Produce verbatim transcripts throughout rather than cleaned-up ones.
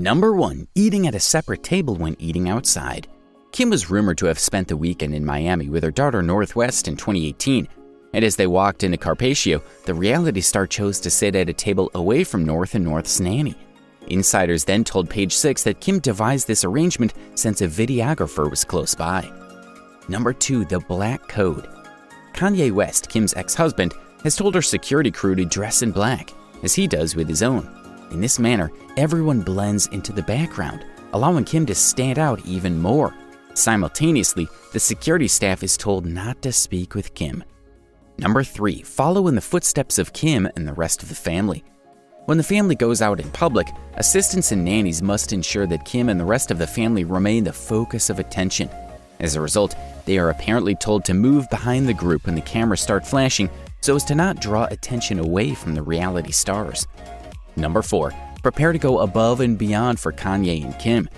Number one, eating at a separate table when eating outside. Kim was rumored to have spent the weekend in Miami with her daughter Northwest in twenty eighteen, and as they walked into Carpaccio, the reality star chose to sit at a table away from North and North's nanny. Insiders then told Page Six that Kim devised this arrangement since a videographer was close by. Number two, the black code. Kanye West, Kim's ex-husband, has told her security crew to dress in black, as he does with his own. In this manner, everyone blends into the background, allowing Kim to stand out even more. Simultaneously, the security staff is told not to speak with Kim. Number three, follow in the footsteps of Kim and the rest of the family. When the family goes out in public, assistants and nannies must ensure that Kim and the rest of the family remain the focus of attention. As a result, they are apparently told to move behind the group when the cameras start flashing so as to not draw attention away from the reality stars. Number four, prepare to go above and beyond for Kanye and Kim.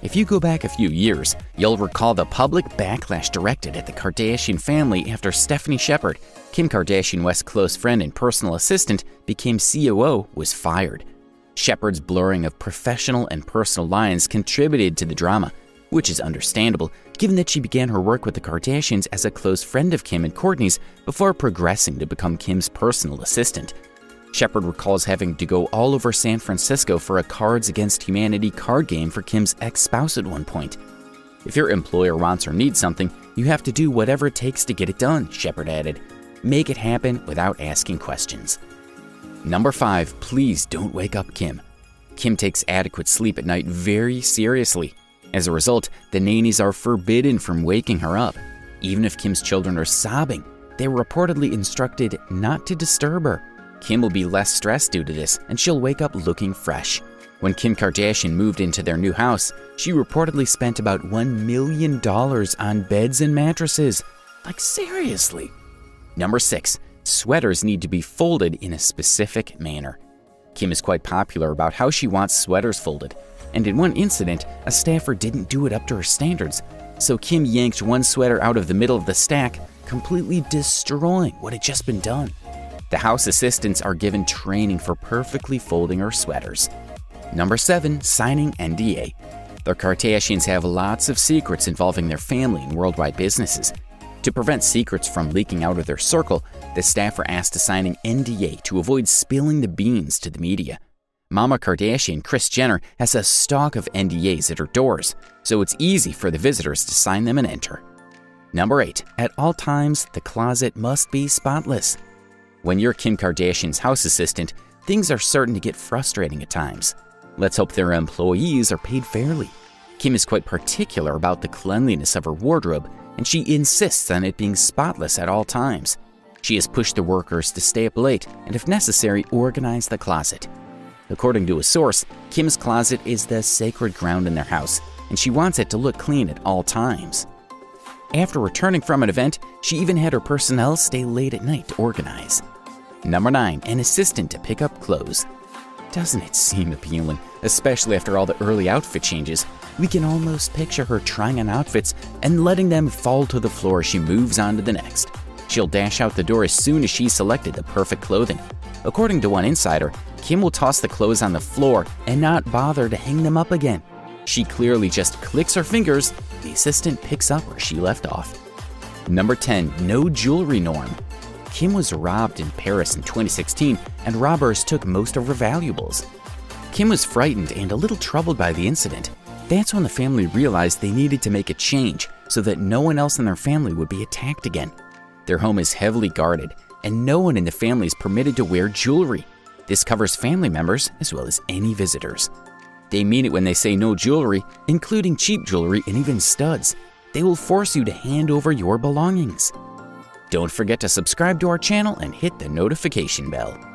If you go back a few years, you'll recall the public backlash directed at the Kardashian family after Stephanie Shepard, Kim Kardashian West's close friend and personal assistant, became C O O, was fired. Shepard's blurring of professional and personal lines contributed to the drama, which is understandable given that she began her work with the Kardashians as a close friend of Kim and Kourtney's before progressing to become Kim's personal assistant. Shepard recalls having to go all over San Francisco for a Cards Against Humanity card game for Kim's ex-spouse at one point. If your employer wants or needs something, you have to do whatever it takes to get it done, Shepard added. Make it happen without asking questions. Number five, please don't wake up Kim. Kim takes adequate sleep at night very seriously. As a result, the nannies are forbidden from waking her up. Even if Kim's children are sobbing, they were reportedly instructed not to disturb her. Kim will be less stressed due to this, and she'll wake up looking fresh. When Kim Kardashian moved into their new house, she reportedly spent about one million dollars on beds and mattresses. Like, seriously. Number six, sweaters need to be folded in a specific manner. Kim is quite popular about how she wants sweaters folded, and in one incident, a staffer didn't do it up to her standards, so Kim yanked one sweater out of the middle of the stack, completely destroying what had just been done. The house assistants are given training for perfectly folding her sweaters. Number seven, signing N D A. The Kardashians have lots of secrets involving their family and worldwide businesses. To prevent secrets from leaking out of their circle, the staff are asked to sign an N D A to avoid spilling the beans to the media. Mama Kardashian, Kris Jenner, has a stock of N D As at her doors, so it's easy for the visitors to sign them and enter. Number eight, at all times, the closet must be spotless. When you're Kim Kardashian's house assistant, things are certain to get frustrating at times. Let's hope their employees are paid fairly. Kim is quite particular about the cleanliness of her wardrobe, and she insists on it being spotless at all times. She has pushed the workers to stay up late and, if necessary, organize the closet. According to a source, Kim's closet is the sacred ground in their house, and she wants it to look clean at all times. After returning from an event, she even had her personnel stay late at night to organize. Number nine, an assistant to pick up clothes. Doesn't it seem appealing, especially after all the early outfit changes? We can almost picture her trying on outfits and letting them fall to the floor as she moves on to the next. She'll dash out the door as soon as she's selected the perfect clothing. According to one insider, Kim will toss the clothes on the floor and not bother to hang them up again. She clearly just clicks her fingers, the assistant picks up where she left off. Number ten, no jewelry norm. Kim was robbed in Paris in twenty sixteen, and robbers took most of her valuables. Kim was frightened and a little troubled by the incident. That's when the family realized they needed to make a change so that no one else in their family would be attacked again. Their home is heavily guarded, and no one in the family is permitted to wear jewelry. This covers family members as well as any visitors. They mean it when they say no jewelry, including cheap jewelry and even studs. They will force you to hand over your belongings. Don't forget to subscribe to our channel and hit the notification bell.